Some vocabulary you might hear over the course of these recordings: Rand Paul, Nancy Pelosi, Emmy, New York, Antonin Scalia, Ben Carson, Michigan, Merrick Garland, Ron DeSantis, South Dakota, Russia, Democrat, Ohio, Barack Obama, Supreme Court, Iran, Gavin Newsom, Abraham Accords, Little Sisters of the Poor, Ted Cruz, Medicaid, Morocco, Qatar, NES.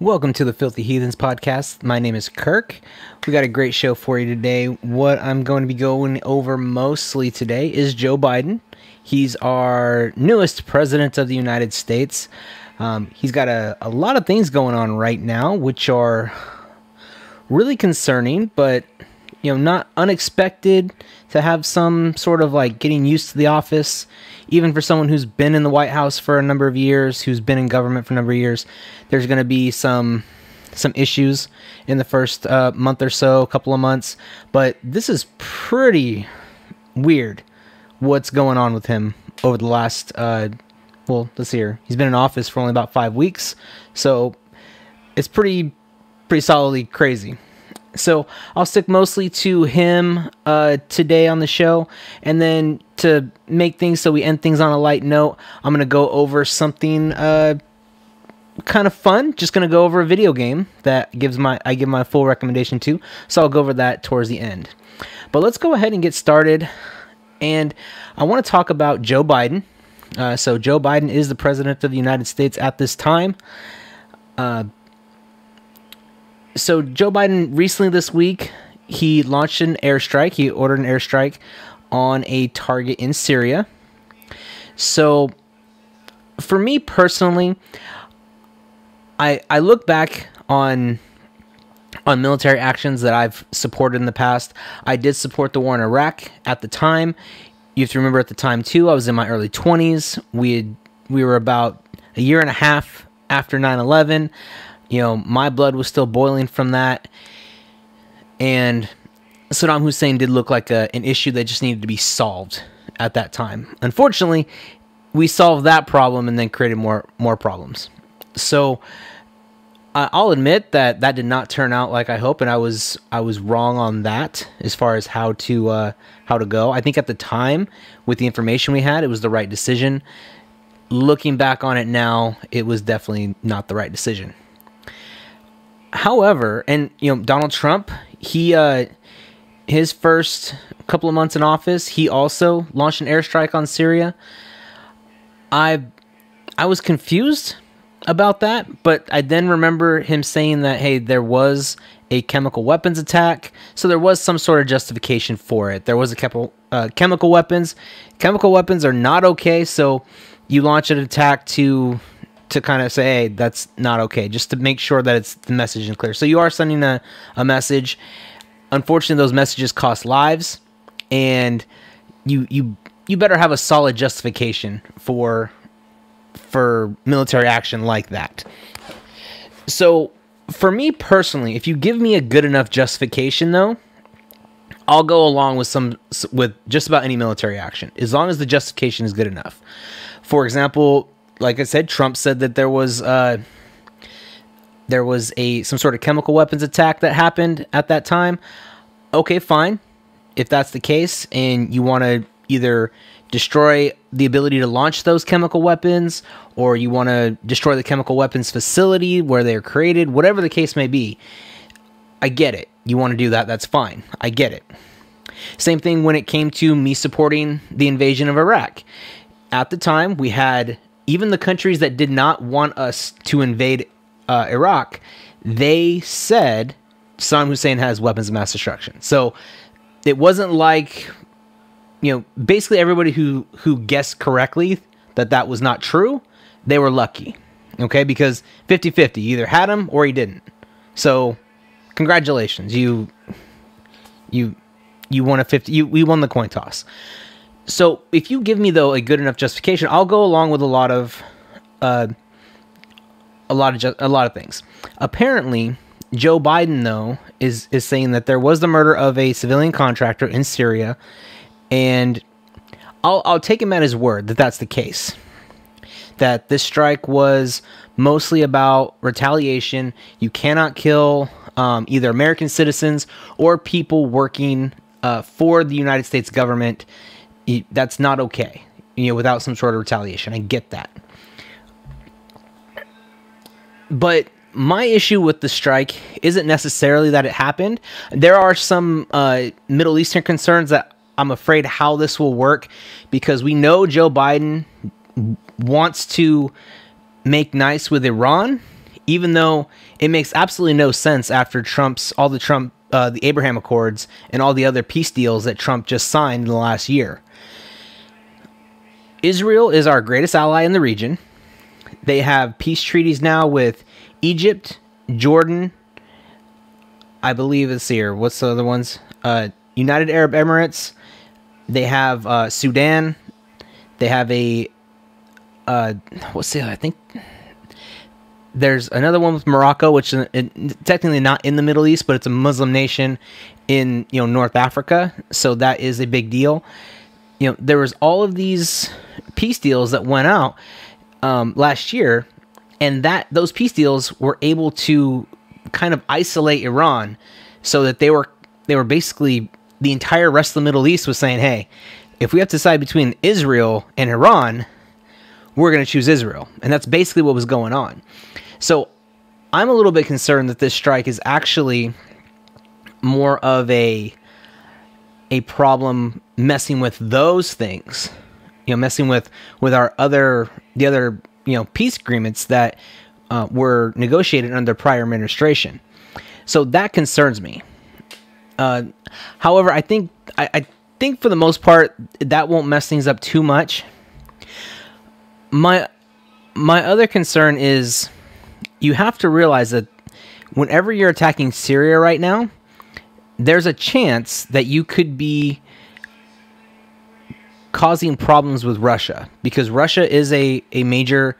Welcome to the Filthy Heathens podcast. My name is Kirk. We got a great show for you today. What I'm going to be going over mostly today is Joe Biden. He's our newest president of the United States. He's got a lot of things going on right now, which are really concerning, but you know, not unexpected to have some sort of like getting used to the office, even for someone who's been in the White House for a number of years, who's been in government for a number of years. There's going to be some issues in the first month or so, a couple of months, but this is pretty weird what's going on with him over the last, well, let's see here. He's been in office for only about 5 weeks, so it's pretty solidly crazy. So I'll stick mostly to him today on the show, and then to make things so we end things on a light note, I'm going to go over something kind of fun. Just going to go over a video game that I give my full recommendation to, so I'll go over that towards the end. But let's go ahead and get started, and I want to talk about Joe Biden. So Joe Biden is the president of the United States at this time. So Joe Biden recently this week, he launched an airstrike. He ordered an airstrike on a target in Syria. So for me personally, I look back on military actions that I've supported in the past. I did support the war in Iraq at the time. You have to remember at the time too, I was in my early 20s. We were about a year and a half after 9/11. You know, my blood was still boiling from that, and Saddam Hussein did look like an issue that just needed to be solved at that time. Unfortunately, we solved that problem and then created more problems. So I'll admit that that did not turn out like I hoped, and I was wrong on that as far as how to go. I think at the time, with the information we had, it was the right decision. Looking back on it now, it was definitely not the right decision. However, and you know, Donald Trump, he his first couple of months in office, he also launched an airstrike on Syria. I was confused about that, but I then remember him saying that, hey, there was a chemical weapons attack, so there was some sort of justification for it. There was a chemical weapons. Chemical weapons are not okay, so you launch an attack to kind of say, hey, that's not okay, just to make sure that it's the message is clear. So you are sending a message. Unfortunately, those messages cost lives, and you better have a solid justification for military action like that. So for me personally, if you give me a good enough justification, though, I'll go along with just about any military action, as long as the justification is good enough. For example, like I said, Trump said that there was some sort of chemical weapons attack that happened at that time. Okay, fine. If that's the case, and you want to either destroy the ability to launch those chemical weapons, or you want to destroy the chemical weapons facility where they're created, whatever the case may be, I get it. You want to do that, that's fine. I get it. Same thing when it came to me supporting the invasion of Iraq. At the time, we had... even the countries that did not want us to invade Iraq, they said Saddam Hussein has weapons of mass destruction. So it wasn't like, you know, basically everybody who guessed correctly that that was not true, they were lucky, okay? Because 50-50, you either had him or he didn't. So congratulations, you won a 50. We won the coin toss. So if you give me, though, a good enough justification, I'll go along with a lot of things. Apparently, Joe Biden, though, is saying that there was the murder of a civilian contractor in Syria, and I'll take him at his word that that's the case. That this strike was mostly about retaliation. You cannot kill either American citizens or people working for the United States government. That's not okay, you know, without some sort of retaliation. I get that. But my issue with the strike isn't necessarily that it happened. There are some Middle Eastern concerns that I'm afraid how this will work, because we know Joe Biden wants to make nice with Iran, even though it makes absolutely no sense after the Abraham Accords and all the other peace deals that Trump just signed in the last year. Israel is our greatest ally in the region. They have peace treaties now with Egypt, Jordan, I believe it's here. What's the other ones? United Arab Emirates. They have Sudan. They have a what's the other? I think there's another one with Morocco, which is technically not in the Middle East, but it's a Muslim nation in North Africa, so that is a big deal. There was all of these peace deals that went out last year, and those peace deals were able to kind of isolate Iran, so that they were basically the entire rest of the Middle East was saying, hey, if we have to decide between Israel and Iran, we're going to choose Israel. And that's basically what was going on. So I'm a little bit concerned that this strike is actually more of a problem messing with those things, messing with our the other peace agreements that were negotiated under prior administration. So that concerns me. However, I think for the most part that won't mess things up too much. My other concern is you have to realize that whenever you're attacking Syria right now, there's a chance that you could be causing problems with Russia, because Russia is a major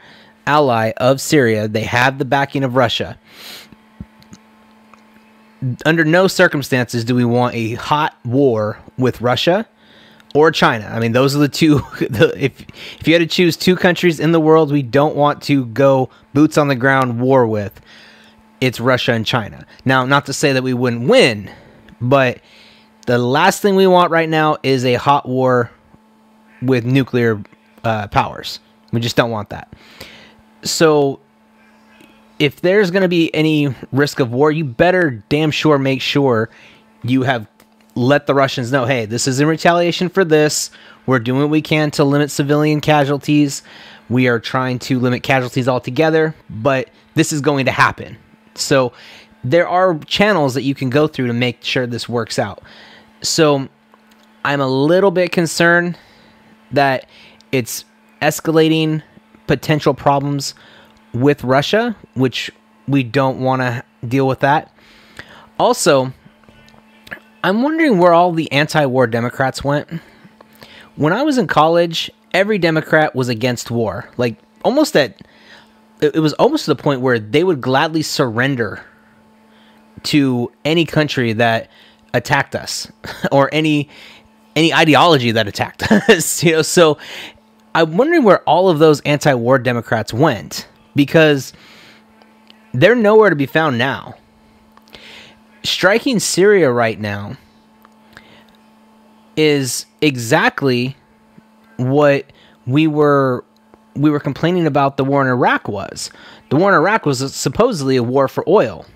ally of Syria. They have the backing of Russia. Under no circumstances do we want a hot war with Russia or China. I mean, those are the two. If you had to choose two countries in the world we don't want to go boots on the ground war with, it's Russia and China. Now, not to say that we wouldn't win, but the last thing we want right now is a hot war with nuclear powers. We just don't want that. So if there's going to be any risk of war, you better damn sure make sure you have let the Russians know, hey, this is in retaliation for this. We're doing what we can to limit civilian casualties. We are trying to limit casualties altogether, but this is going to happen. So there are channels that you can go through to make sure this works out. So I'm a little bit concerned that it's escalating potential problems with Russia, which we don't want to deal with that. Also, I'm wondering where all the anti-war Democrats went. When I was in college, every Democrat was against war. Like, almost it was almost to the point where they would gladly surrender to any country that attacked us or any ideology that attacked us, So I'm wondering where all of those anti-war Democrats went, because they're nowhere to be found now. Striking Syria right now is exactly what we were complaining about the war in Iraq was. The war in Iraq was supposedly a war for oil.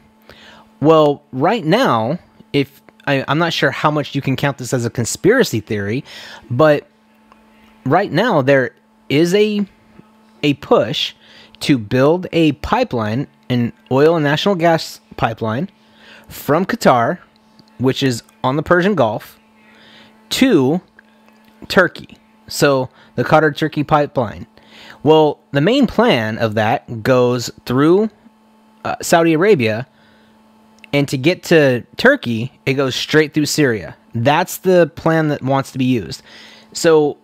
Well, right now, if I'm not sure how much you can count this as a conspiracy theory, but right now there is a push to build a pipeline, an oil and natural gas pipeline, from Qatar, which is on the Persian Gulf, to Turkey. So the Qatar-Turkey pipeline. Well, the main plan of that goes through Saudi Arabia, and to get to Turkey, it goes straight through Syria. That's the plan that wants to be used. So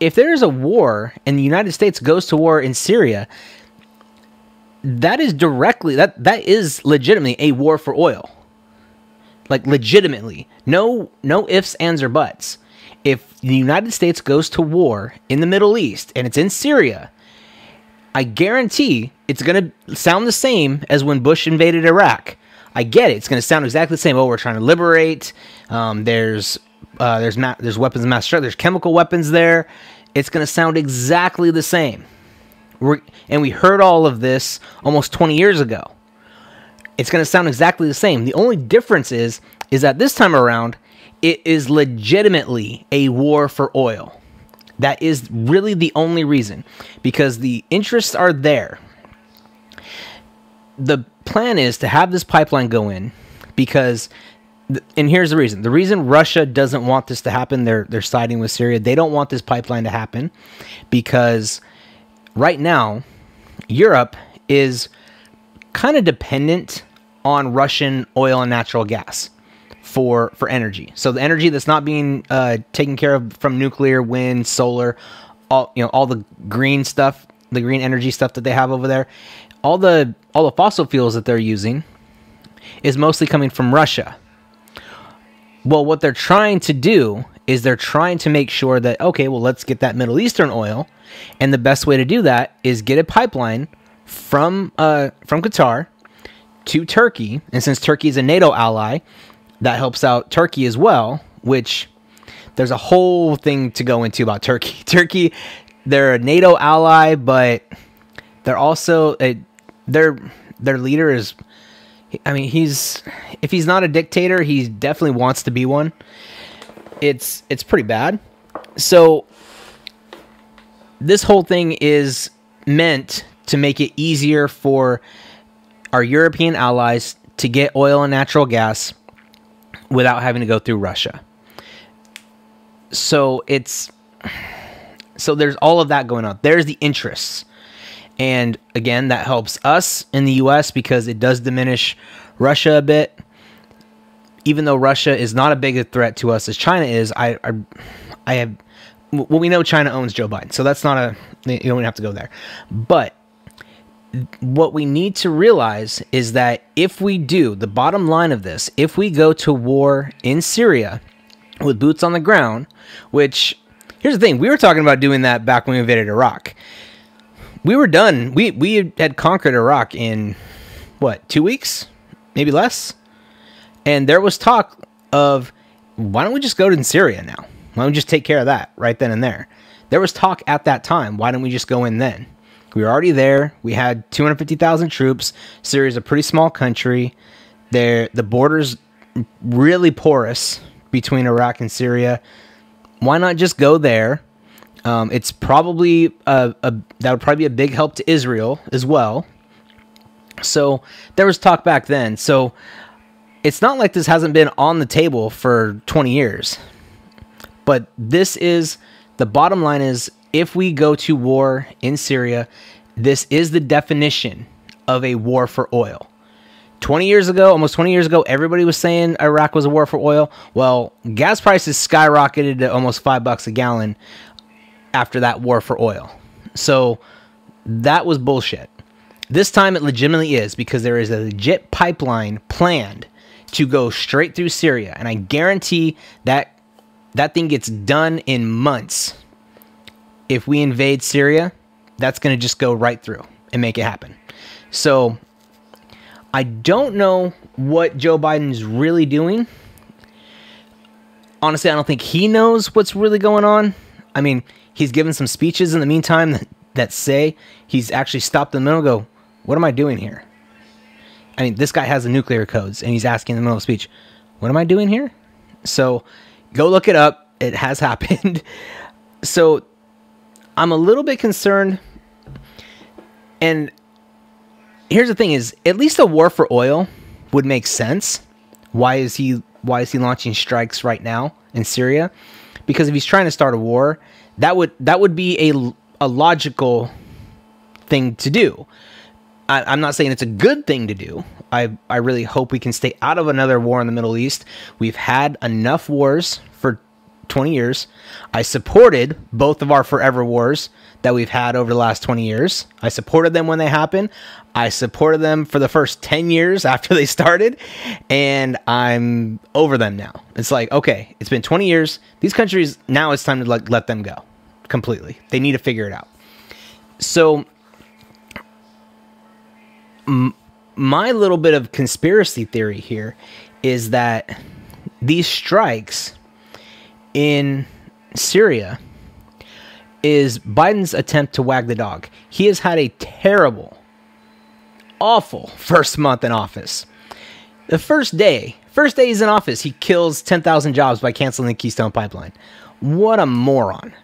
if there is a war and the United States goes to war in Syria, that is directly, that is legitimately a war for oil. Like, legitimately. No ifs, ands, or buts. If the United States goes to war in the Middle East and it's in Syria, I guarantee it's going to sound the same as when Bush invaded Iraq. I get it. It's going to sound exactly the same. Oh, we're trying to liberate. There's weapons of mass destruction. There's chemical weapons there. It's going to sound exactly the same. And we heard all of this almost 20 years ago. It's going to sound exactly the same. The only difference is that this time around, it is legitimately a war for oil. That is really the only reason, because the interests are there. the plan is to have this pipeline go in because, and here's the reason. The reason Russia doesn't want this to happen, they're siding with Syria. They don't want this pipeline to happen because right now Europe is kind of dependent on Russian oil and natural gas for energy. So the energy that's not being taken care of from nuclear, wind, solar, all, you know, all the green stuff, the green energy stuff that they have over there, all the fossil fuels that they're using is mostly coming from Russia. Well, what they're trying to do is they're trying to make sure that, okay, well, let's get that Middle Eastern oil. And the best way to do that is get a pipeline from Qatar to Turkey. And since Turkey is a NATO ally, that helps out Turkey as well, which there's a whole thing to go into about Turkey. Turkey, they're a NATO ally, but they're also their leader is, I mean, he's, if he's not a dictator, he definitely wants to be one. It's pretty bad. So this whole thing is meant to make it easier for our European allies to get oil and natural gas without having to go through Russia. So there's all of that going on. There's the interests. And again, that helps us in the U.S. because it does diminish Russia a bit. Even though Russia is not a big threat to us as China is, I have, well, we know China owns Joe Biden, so that's not a, you don't have to go there. But what we need to realize is that if we do, the bottom line of this, if we go to war in Syria with boots on the ground, which, here's the thing, we were talking about doing that back when we invaded Iraq. We were done. We had conquered Iraq in, what, 2 weeks? Maybe less? And there was talk of, why don't we just go to Syria now? Why don't we just take care of that right then and there? There was talk at that time. Why don't we just go in then? We were already there. We had 250,000 troops. Syria's a pretty small country. The border's really porous between Iraq and Syria. Why not just go there? It's probably that would probably be a big help to Israel as well. So there was talk back then. So it's not like this hasn't been on the table for 20 years. But this is the bottom line: is if we go to war in Syria, this is the definition of a war for oil. 20 years ago, almost 20 years ago, everybody was saying Iraq was a war for oil. Well, gas prices skyrocketed to almost $5 a gallon after that war for oil. So that was bullshit. This time it legitimately is, because there is a legit pipeline planned to go straight through Syria. And I guarantee that that thing gets done in months. If we invade Syria, that's going to just go right through and make it happen. So I don't know what Joe Biden's really doing. Honestly, I don't think he knows what's really going on. I mean, he's given some speeches in the meantime that say he's actually stopped in the middle and go, what am I doing here? I mean, this guy has the nuclear codes, and he's asking in the middle of speech, what am I doing here? So go look it up. It has happened. So I'm a little bit concerned. And here's the thing is, at least a war for oil would make sense. Why is he launching strikes right now in Syria? Because if he's trying to start a war, that would be a logical thing to do. I'm not saying it's a good thing to do. I really hope we can stay out of another war in the Middle East. We've had enough wars for 20 years. I supported both of our forever wars that we've had over the last 20 years. I supported them when they happened. I supported them for the first 10 years after they started, and I'm over them now. It's like, okay, it's been 20 years. These countries, now it's time to let them go completely. They need to figure it out. So my little bit of conspiracy theory here is that these strikes in Syria is Biden's attempt to wag the dog. He has had a terrible, awful first month in office. The first day he's in office, he kills 10,000 jobs by canceling the Keystone Pipeline. What a moron.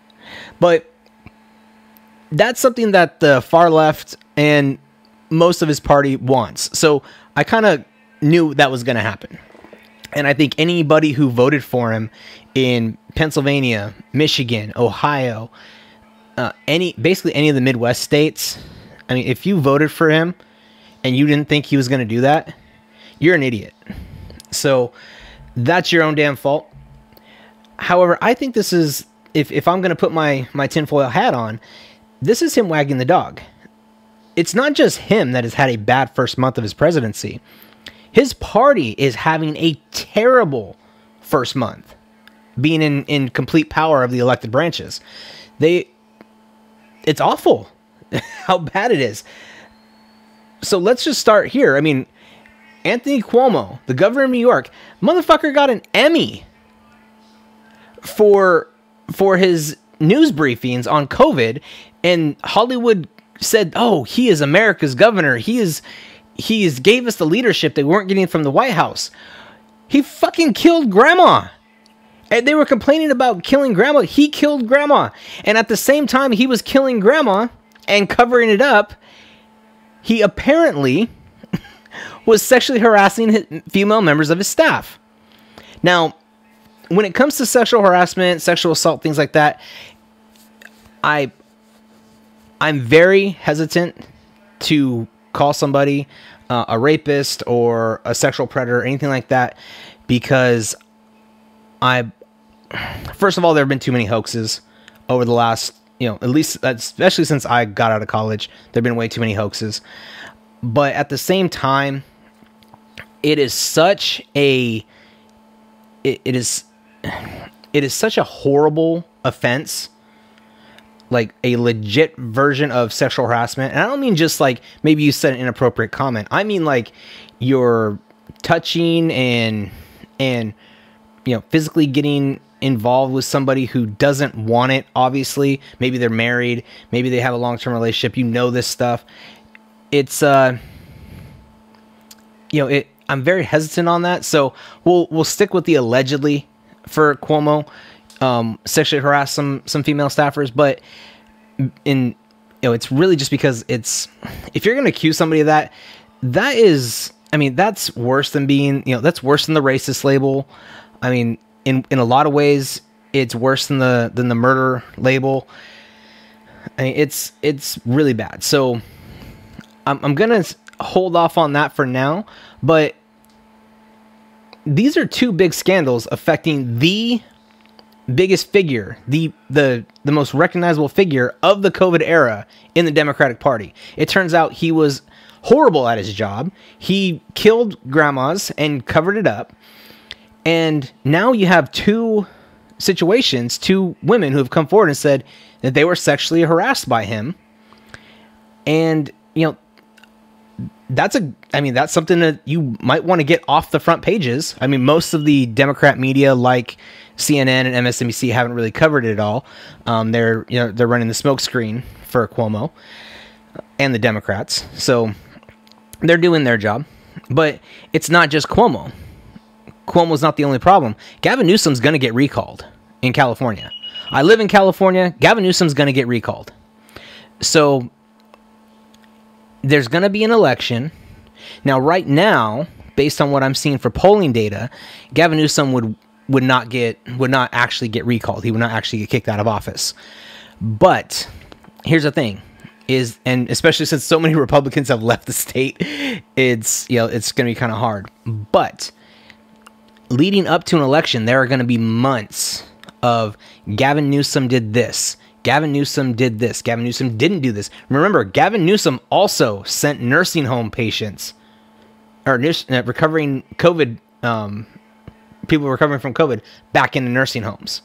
But that's something that the far left and most of his party wants. So I kind of knew that was going to happen. And I think anybody who voted for him in Pennsylvania, Michigan, Ohio, basically any of the Midwest states, I mean, if you voted for him and you didn't think he was going to do that, you're an idiot. So that's your own damn fault. However, I think this is, if I'm going to put my tinfoil hat on, this is him wagging the dog. It's not just him that has had a bad first month of his presidency. His party is having a terrible first month, being in complete power of the elected branches. It's awful how bad it is. So let's just start here. I mean, Anthony Cuomo, the governor of New York, motherfucker got an Emmy for his news briefings on COVID, and Hollywood said, "Oh, he is America's governor. He gave us the leadership they weren't getting from the White House." He fucking killed grandma. And they were complaining about killing grandma. He killed grandma. And at the same time he was killing grandma and covering it up, he apparently was sexually harassing female members of his staff. Now, when it comes to sexual harassment, sexual assault, things like that, I'm very hesitant to call somebody a rapist or a sexual predator or anything like that, because first of all, there have been too many hoaxes over the last, at least especially since I got out of college, there have been way too many hoaxes. But at the same time, it is such a horrible offense, like a legit version of sexual harassment. And I don't mean just like maybe you said an inappropriate comment. I mean like you're touching and physically getting involved with somebody who doesn't want it, obviously. Maybe they're married, maybe they have a long-term relationship, this stuff. It's I'm very hesitant on that. So we'll stick with the allegedly for Cuomo. Sexually harassed some female staffers, but it's really just because if you're going to accuse somebody of that, that's worse than being, that's worse than the racist label. I mean, in a lot of ways, it's worse than the murder label. I mean, it's really bad. So I'm going to hold off on that for now, but these are two big scandals affecting the biggest figure, the most recognizable figure of the COVID era in the Democratic Party. It turns out he was horrible at his job. He killed grandmas and covered it up. And now you have two situations, two women who have come forward and said that they were sexually harassed by him. And, that's something that you might want to get off the front pages. I mean, most of the Democrat media, like CNN and MSNBC, haven't really covered it at all. They're running the smokescreen for Cuomo and the Democrats, so they're doing their job. But it's not just Cuomo. Cuomo's not the only problem. Gavin Newsom's going to get recalled in California. I live in California. Gavin Newsom's going to get recalled. So there's going to be an election. Now, right now, based on what I'm seeing for polling data, Gavin Newsom would not actually get recalled. He would not actually get kicked out of office. But here's the thing is, and especially since so many Republicans have left the state, it's going to be kind of hard. But leading up to an election, there are going to be months of Gavin Newsom did this, Gavin Newsom did this, Gavin Newsom didn't do this. Remember, Gavin Newsom also sent nursing home patients or recovering COVID people recovering from COVID back into nursing homes.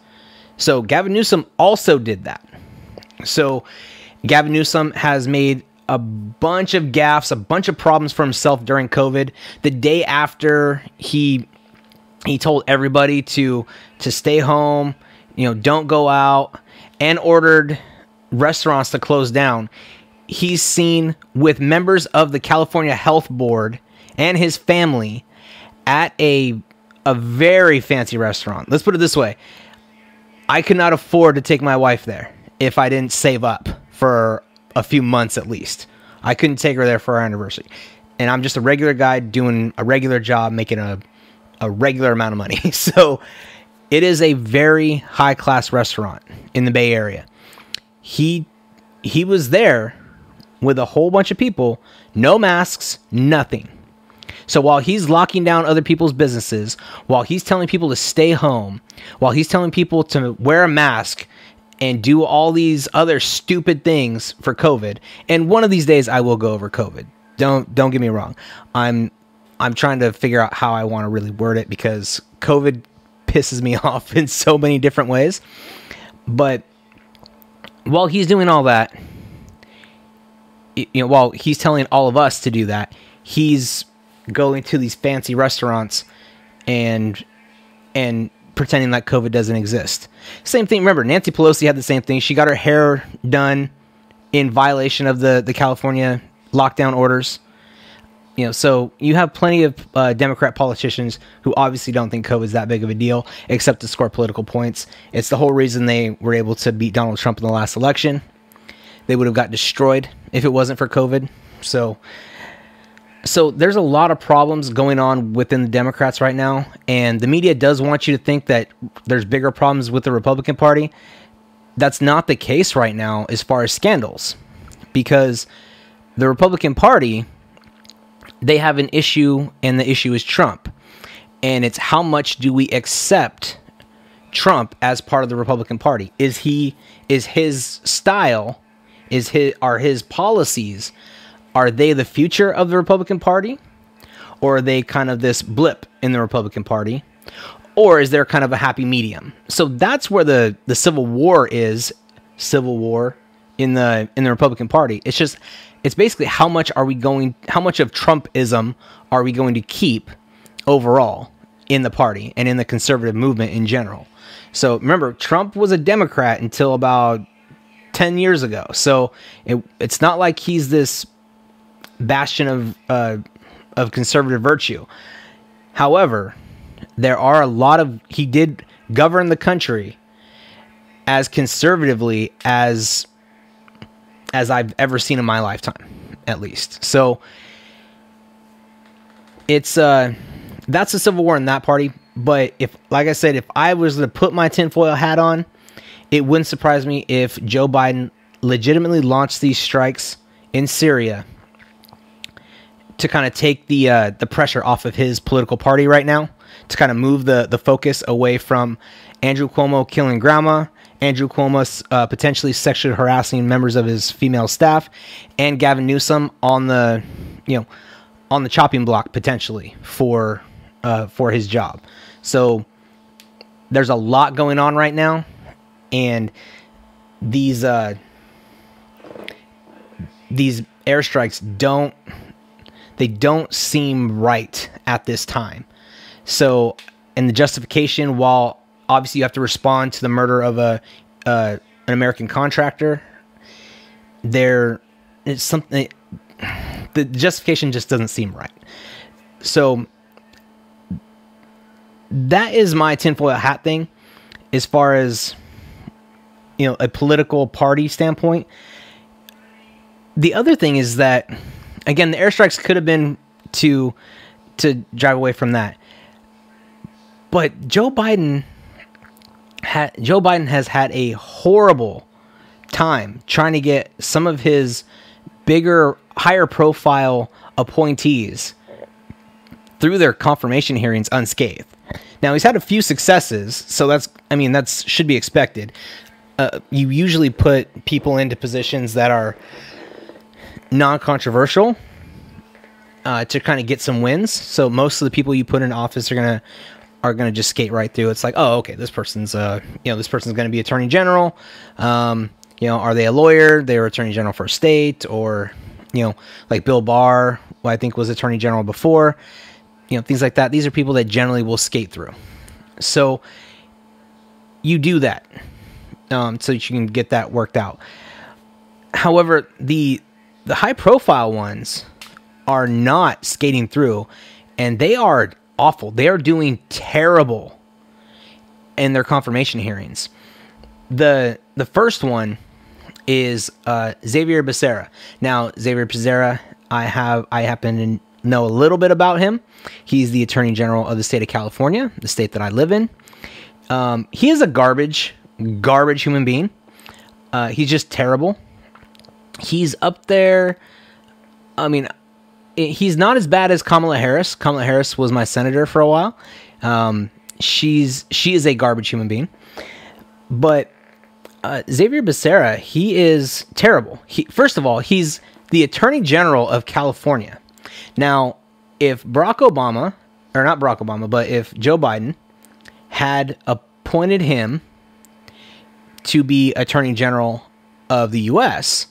So Gavin Newsom also did that. So Gavin Newsom has made a bunch of gaffes, a bunch of problems for himself during COVID. The day after he told everybody to stay home, don't go out, and ordered restaurants to close down, he's seen with members of the California Health Board and his family at a very fancy restaurant. Let's put it this way. I could not afford to take my wife there if I didn't save up for a few months at least. I couldn't take her there for our anniversary. And I'm just a regular guy doing a regular job, making a regular amount of money. So it is a very high-class restaurant in the Bay Area. He was there with a whole bunch of people, no masks, nothing. So while he's locking down other people's businesses, while he's telling people to stay home, while he's telling people to wear a mask and do all these other stupid things for COVID, and one of these days I will go over COVID. Don't get me wrong. I'm trying to figure out how I want to really word it, because COVID pisses me off in so many different ways. But while he's doing all that, you know, while he's telling all of us to do that, he's going to these fancy restaurants and pretending that COVID doesn't exist. Same thing. Remember, Nancy Pelosi had the same thing. She got her hair done in violation of the California lockdown orders. You know, so you have plenty of Democrat politicians who obviously don't think COVID is that big of a deal, except to score political points. It's the whole reason they were able to beat Donald Trump in the last election. They would have got destroyed if it wasn't for COVID. So there's a lot of problems going on within the Democrats right now, and the media does want you to think that there's bigger problems with the Republican Party. That's not the case right now as far as scandals, because the Republican Party, they have an issue, and the issue is Trump. And it's how much do we accept Trump as part of the Republican Party? Are his policies, are they the future of the Republican Party? Or are they kind of this blip in the Republican Party? Or is there kind of a happy medium? So that's where the civil war is, in the Republican Party. It's just, it's basically how much of Trumpism are we going to keep overall in the party and in the conservative movement in general? So remember, Trump was a Democrat until about 10 years ago. So it's not like he's this bastion of conservative virtue. However, there are a lot of, he did govern the country as conservatively as I've ever seen in my lifetime, at least. So it's that's the civil war in that party. But if, like I said, if I was to put my tinfoil hat on, it wouldn't surprise me if Joe Biden legitimately launched these strikes in Syria to kind of take the pressure off of his political party right now, to kind of move the focus away from Andrew Cuomo killing grandma, Andrew Cuomo potentially sexually harassing members of his female staff, and Gavin Newsom on the, you know, on the chopping block potentially for his job. So there's a lot going on right now, and these airstrikes don't seem right at this time. So, and the justification, while obviously you have to respond to the murder of an American contractor, there is something, the justification just doesn't seem right. So that is my tinfoil hat thing as far as, you know, a political party standpoint. The other thing is that, again, the airstrikes could have been to drive away from that, but Joe Biden has had a horrible time trying to get some of his bigger, higher profile appointees through their confirmation hearings unscathed. Now, he's had a few successes, so that's, I mean, that's should be expected. You usually put people into positions that are non-controversial to kind of get some wins. So most of the people you put in office are going to just skate right through. It's like, oh, okay, this person's, you know, this person's going to be attorney general. You know, are they a lawyer? They were attorney general for a state, or, you know, like Bill Barr, who I think was attorney general before, you know, things like that. These are people that generally will skate through. So you do that, so that you can get that worked out. However, the high profile ones are not skating through, and they are awful. They are doing terrible in their confirmation hearings. The first one, is Xavier Becerra. Now, Xavier Becerra, I happen to know a little bit about him. He's the Attorney General of the state of California, the state that I live in. He is a garbage human being. He's just terrible. He's up there. I mean, he's not as bad as Kamala Harris. Kamala Harris was my senator for a while. She is a garbage human being. But Xavier Becerra, he is terrible. First of all, he's the Attorney General of California. Now, if Barack Obama, or not Barack Obama, but if Joe Biden had appointed him to be Attorney General of the U.S.,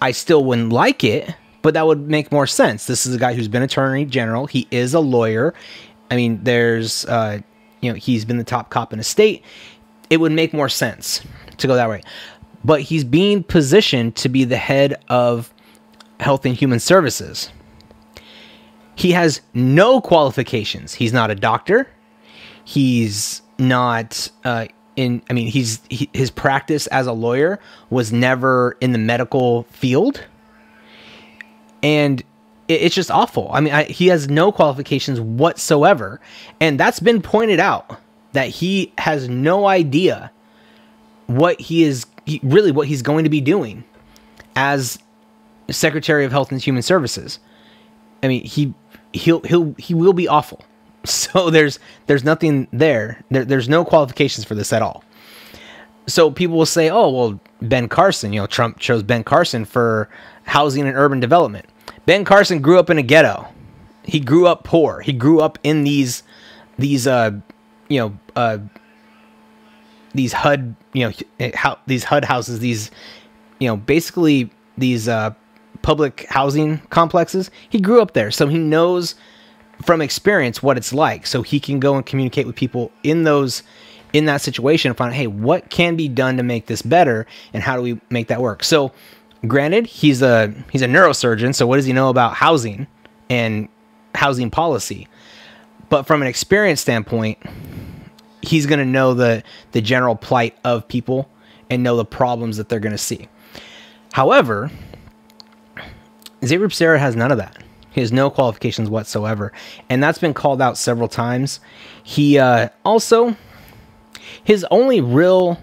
I still wouldn't like it, but that would make more sense. This is a guy who's been Attorney General. He is a lawyer. I mean, there's, you know, he's been the top cop in the state. It would make more sense to go that way. But he's being positioned to be the head of Health and Human Services. He has no qualifications. He's not a doctor. He's not his practice as a lawyer was never in the medical field. And it's just awful. I mean, he has no qualifications whatsoever. And that's been pointed out, that he has no idea what he is, really what he's going to be doing as Secretary of Health and Human Services. I mean, he will be awful. So there's nothing there. There's no qualifications for this at all. So people will say, oh, well, Ben Carson, you know, Trump chose Ben Carson for housing and urban development. Ben Carson grew up in a ghetto. He grew up poor. He grew up in these HUD, you know, these HUD houses, these, you know, basically these public housing complexes. He grew up there, so he knows from experience what it's like. So he can go and communicate with people in those, in that situation, and find out, hey, what can be done to make this better, and how do we make that work? So, granted, he's a neurosurgeon, so what does he know about housing and housing policy? But from an experience standpoint, he's going to know the general plight of people and know the problems that they're going to see. However, Xavier Becerra has none of that. He has no qualifications whatsoever, and that's been called out several times. He also, his only real,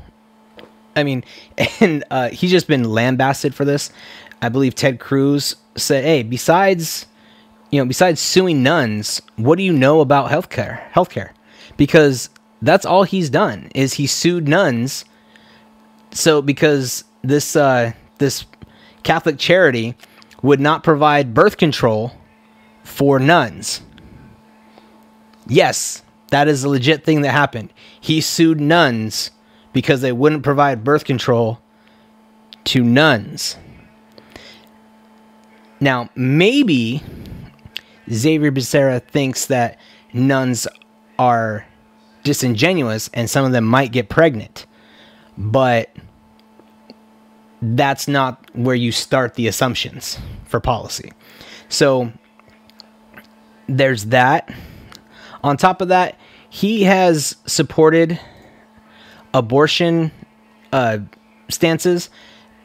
I mean, and he's just been lambasted for this. I believe Ted Cruz said, hey, besides suing nuns, what do you know about healthcare? Because that's all he's done, is he sued nuns. So because this this Catholic charity would not provide birth control for nuns. Yes, that is a legit thing that happened. He sued nuns because they wouldn't provide birth control to nuns. Now, maybe Xavier Becerra thinks that nuns are disingenuous and some of them might get pregnant, but that's not where you start the assumptions for policy. So there's that. On top of that, he has supported abortion stances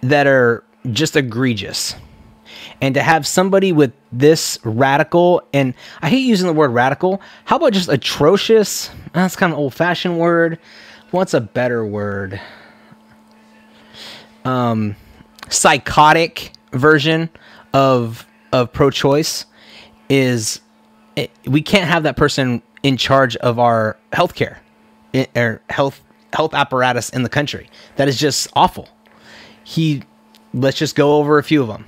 that are just egregious. And to have somebody with this radical, and I hate using the word radical, how about just atrocious? That's kind of an old-fashioned word. What's a better word? Psychotic version of pro-choice is, we can't have that person in charge of our healthcare or health apparatus in the country. That is just awful. Let's just go over a few of them.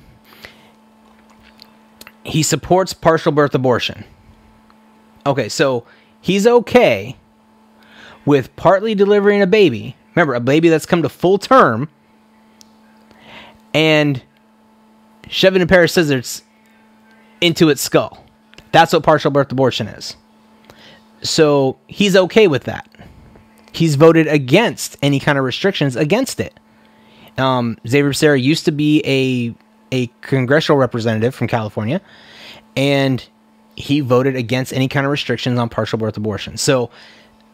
He supports partial birth abortion. Okay, so he's okay with partly delivering a baby. Remember, a baby that's come to full term, and shoving a pair of scissors into its skull. That's what partial birth abortion is. So he's okay with that. He's voted against any kind of restrictions against it. Xavier Becerra used to be a congressional representative from California, and he voted against any kind of restrictions on partial birth abortion. So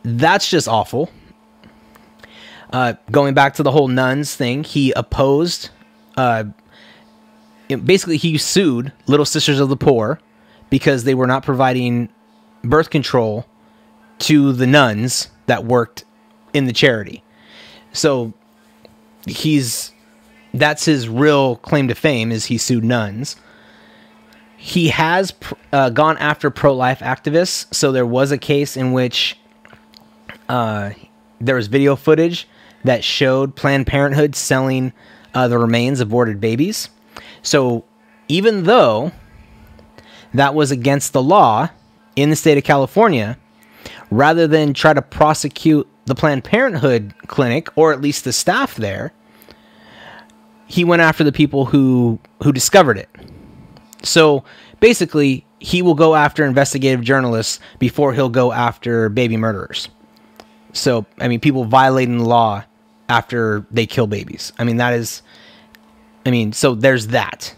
that's just awful. Going back to the whole nuns thing, he opposed, basically he sued Little Sisters of the Poor because they were not providing birth control to the nuns that worked in the charity. So that's his real claim to fame, is he sued nuns. He has gone after pro-life activists. So there was a case in which there was video footage that showed Planned Parenthood selling the remains of aborted babies. So even though that was against the law in the state of California, rather than try to prosecute the Planned Parenthood clinic, or at least the staff there, he went after the people who discovered it. So basically, he will go after investigative journalists before he'll go after baby murderers. So, I mean, people violating the law after they kill babies. I mean, that is, I mean, so there's that.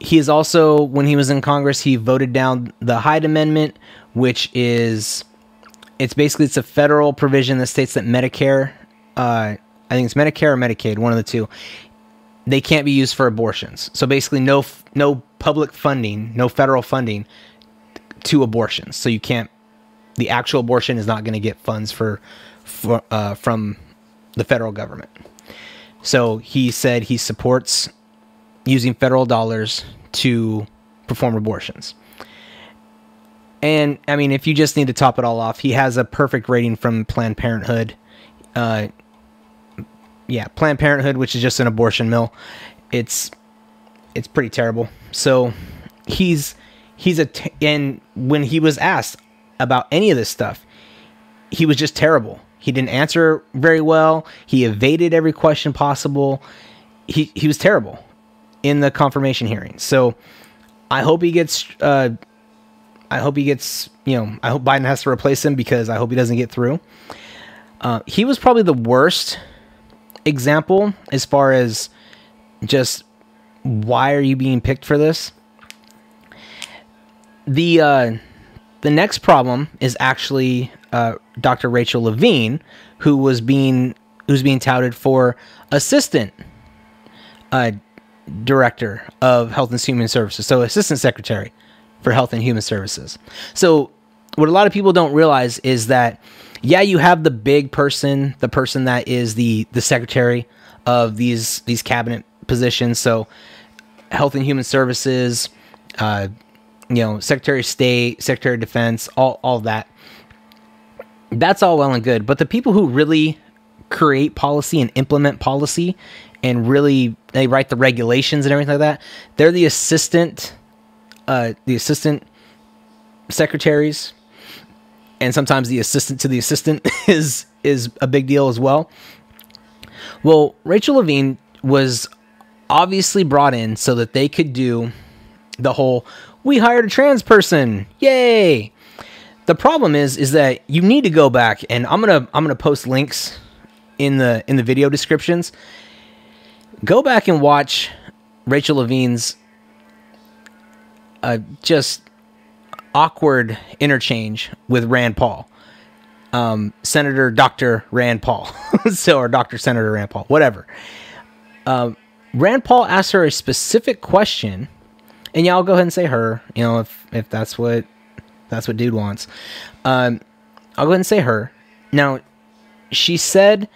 He is also, when he was in Congress, he voted down the Hyde Amendment, which is, it's basically a federal provision that states that Medicare, I think it's Medicare or Medicaid, one of the two, they can't be used for abortions. So basically no public funding, no federal funding to abortions. So you can't, the actual abortion is not going to get funds from the federal government. So he said he supports using federal dollars to perform abortions. And I mean, if you just need to top it all off, he has a perfect rating from Planned Parenthood. Yeah, Planned Parenthood, which is just an abortion mill. It's pretty terrible. So and when he was asked about any of this stuff, he was just terrible. He didn't answer very well. He evaded every question possible. He was terrible in the confirmation hearing. So I hope he gets I hope Biden has to replace him, because I hope he doesn't get through. He was probably the worst example as far as just why are you being picked for this. The next problem is actually Dr. Rachel Levine, who's being touted for assistant director of Health and Human Services, so assistant secretary for Health and Human Services. So what a lot of people don't realize is that, yeah, you have the big person, the person that is the secretary of these cabinet positions. So Health and Human Services, you know, Secretary of State, Secretary of Defense, all that. That's all well and good. But the people who really create policy and implement policy and really they write the regulations and everything like that, they're the assistant secretaries. And sometimes the assistant to the assistant is a big deal as well. Well, Rachel Levine was obviously brought in so that they could do the whole, we hired a trans person, yay! The problem is that you need to go back, and I'm gonna post links in the video descriptions. Go back and watch Rachel Levine's just awkward interchange with Rand Paul, Senator Dr. Rand Paul, so or Dr. Senator Rand Paul, whatever. Rand Paul asked her a specific question, and yeah, I'll go ahead and say her. You know, if that's what dude wants, I'll go ahead and say her. Now, she said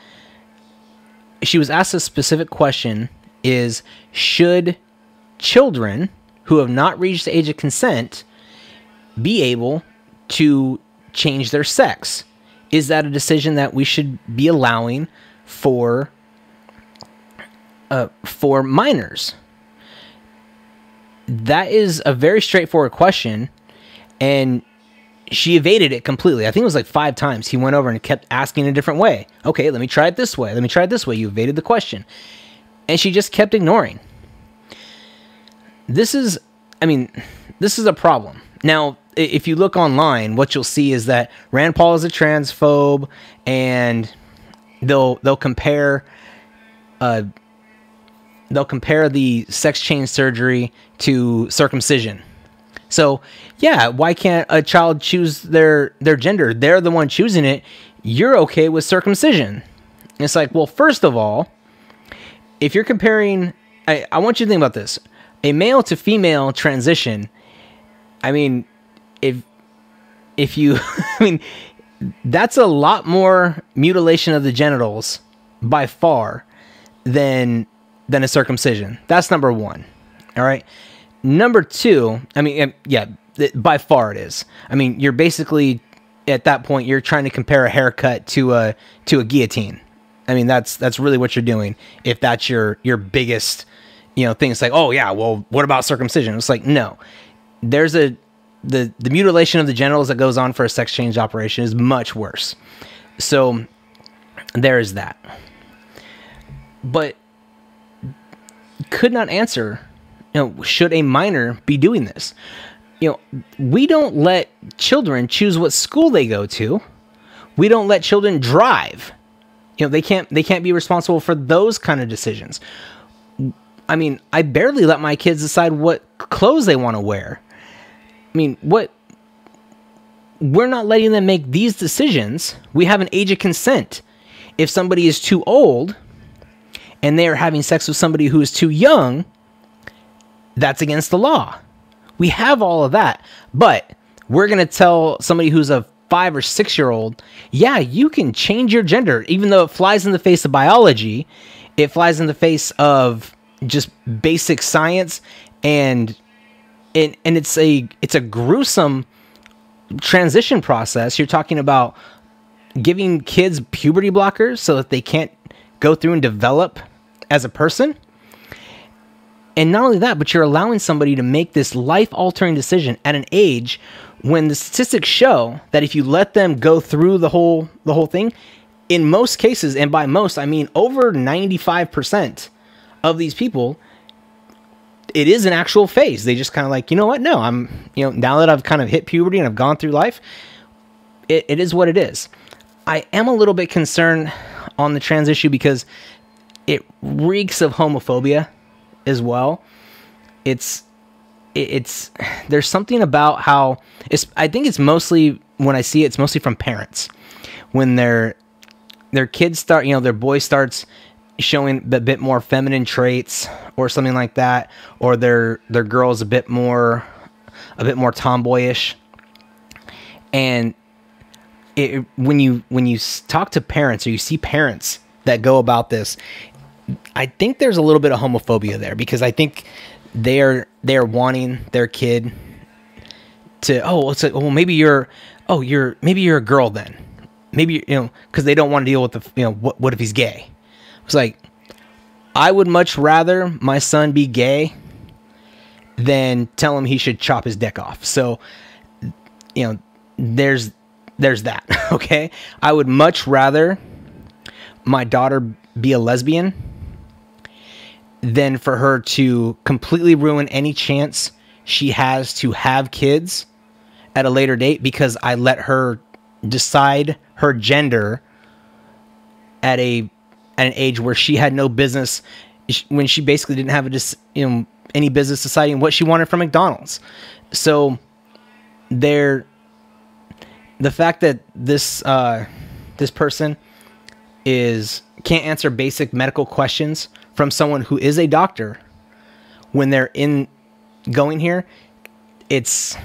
she was asked a specific question: is should children who have not reached the age of consent be able to change their sex? Is that a decision that we should be allowing for minors? That is a very straightforward question, and she evaded it completely. I think it was like 5 times. He went over and kept asking a different way. Okay, let me try it this way. Let me try it this way. You evaded the question. And she just kept ignoring. This is a problem. Now, if you look online, what you'll see is that Rand Paul is a transphobe, and they'll compare the sex change surgery to circumcision. So, yeah, why can't a child choose their gender? They're the one choosing it. You're okay with circumcision. And it's like, well, first of all, if you're comparing, I want you to think about this. A male to female transition, I mean, if you, I mean, that's a lot more mutilation of the genitals by far than a circumcision. That's number one. All right. Number two, I mean, yeah, by far it is. I mean, you're basically at that point, you're trying to compare a haircut to a guillotine. I mean, that's really what you're doing. If that's your biggest, you know, thing, it's like, oh yeah, well, what about circumcision? It's like, no, there's the mutilation of the genitals that goes on for a sex change operation is much worse. So there is that. But could not answer, you know, should a minor be doing this? You know, we don't let children choose what school they go to. We don't let children drive. You know, they can't be responsible for those kind of decisions. I mean, I barely let my kids decide what clothes they want to wear. I mean, what? We're not letting them make these decisions. We have an age of consent. If somebody is too old and they are having sex with somebody who is too young, that's against the law. We have all of that, but we're going to tell somebody who's a 5 or 6 year old, yeah, you can change your gender, even though it flies in the face of biology, it flies in the face of just basic science, and it's a gruesome transition process. You're talking about giving kids puberty blockers so that they can't go through and develop as a person. And not only that, but you're allowing somebody to make this life-altering decision at an age when the statistics show that if you let them go through the whole thing, in most cases, and by most I mean over 95% of these people, it is an actual phase. They just kind of like, you know what? No, I'm, you know, now that I've kind of hit puberty and I've gone through life, it is what it is. I am a little bit concerned on the trans issue because it reeks of homophobia as well. It's there's something about how it's, I think it's mostly, when I see it, it's mostly from parents when their kids start, you know, their boy starts showing a bit more feminine traits or something like that, or their girl's a bit more tomboyish. And when you talk to parents or you see parents that go about this, I think there's a little bit of homophobia there because I think they're wanting their kid to, oh, it's like, well, maybe you're a girl then, maybe, you know, because they don't want to deal with the, you know, what if he's gay? It's like, I would much rather my son be gay than tell him he should chop his dick off. So, you know, there's that. Okay, I would much rather my daughter be a lesbian than for her to completely ruin any chance she has to have kids at a later date because I let her decide her gender at an age where she had no business, when she basically didn't have any business deciding what she wanted from McDonald's. So the fact that this person can't answer basic medical questions from someone who is a doctor when they're going here, it's,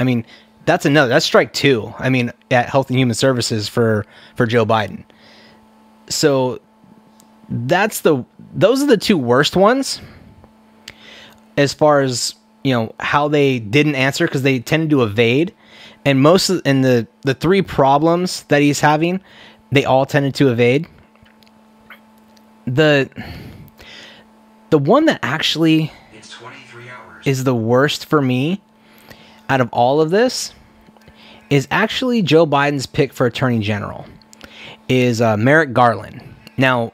I mean, that's strike two, I mean, at Health and Human Services for Joe Biden. So those are the two worst ones as far as, you know, how they didn't answer, because they tend to evade. And the three problems that he's having, they all tended to evade. The one that actually is the worst for me out of all of this is actually Joe Biden's pick for Attorney General is Merrick Garland. Now,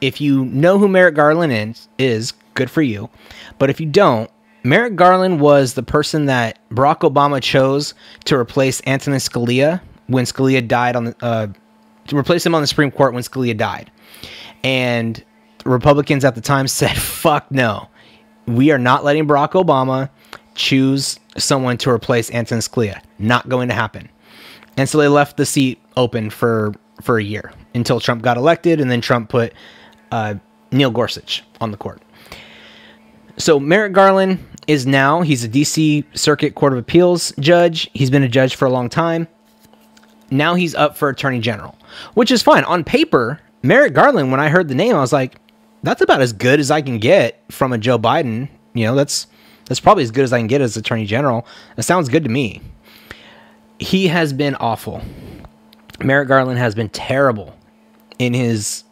if you know who Merrick Garland is, good for you. But if you don't, Merrick Garland was the person that Barack Obama chose to replace Antonin Scalia when Scalia died on the to replace him on the Supreme Court when Scalia died. And Republicans at the time said, fuck no, we are not letting Barack Obama choose someone to replace Antonin Scalia. Not going to happen. And so they left the seat open for a year until Trump got elected, and then Trump put Neil Gorsuch on the court. So Merrick Garland is now, he's a D.C. Circuit Court of Appeals judge. He's been a judge for a long time. Now he's up for attorney general, which is fine. On paper, Merrick Garland, when I heard the name, I was like, that's about as good as I can get from a Joe Biden. You know, that's probably as good as I can get as attorney general. That sounds good to me. He has been awful. Merrick Garland has been terrible in his,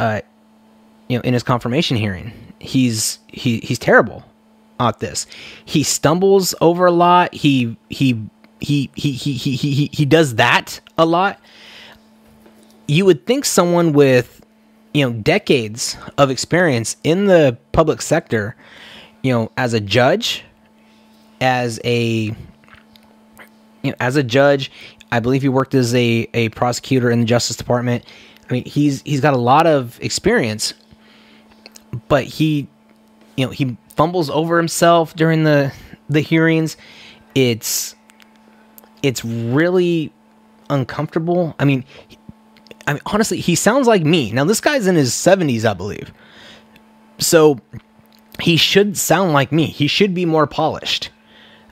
in his confirmation hearing. He's terrible at this. He stumbles over a lot. He does that a lot. You would think someone with, decades of experience in the public sector, as a judge, I believe he worked as a prosecutor in the Justice Department. I mean, he's got a lot of experience, but he, he fumbles over himself during the hearings. It's really uncomfortable. I mean, honestly, he sounds like me. Now, this guy's in his 70s, I believe. So he should sound like me. He should be more polished.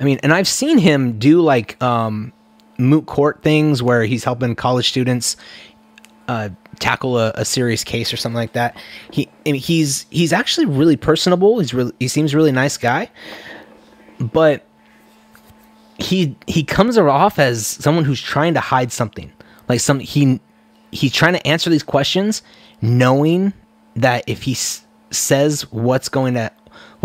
I mean, and I've seen him do like moot court things where he's helping college students tackle a serious case or something like that. He's actually really personable. He seems really nice guy, but he comes off as someone who's trying to hide something. Like he's trying to answer these questions knowing that if he says what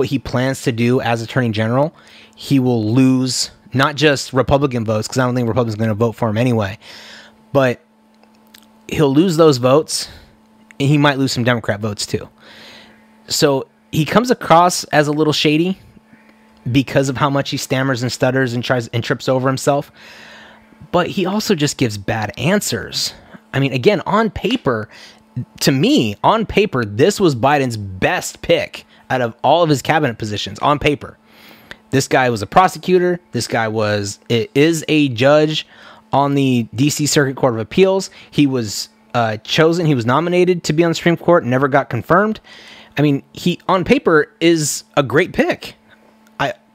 he plans to do as attorney general, he will lose not just Republican votes, because I don't think Republicans are going to vote for him anyway, but he'll lose those votes, and he might lose some Democrat votes too. So he comes across as a little shady because of how much he stammers and stutters and tries and trips over himself, but he also just gives bad answers. I mean, again, on paper, to me, on paper, this was Biden's best pick out of all of his cabinet positions. On paper, this guy was a prosecutor. This guy is a judge on the D.C. Circuit Court of Appeals. He was chosen. He was nominated to be on the Supreme Court. Never got confirmed. I mean, he on paper is a great pick.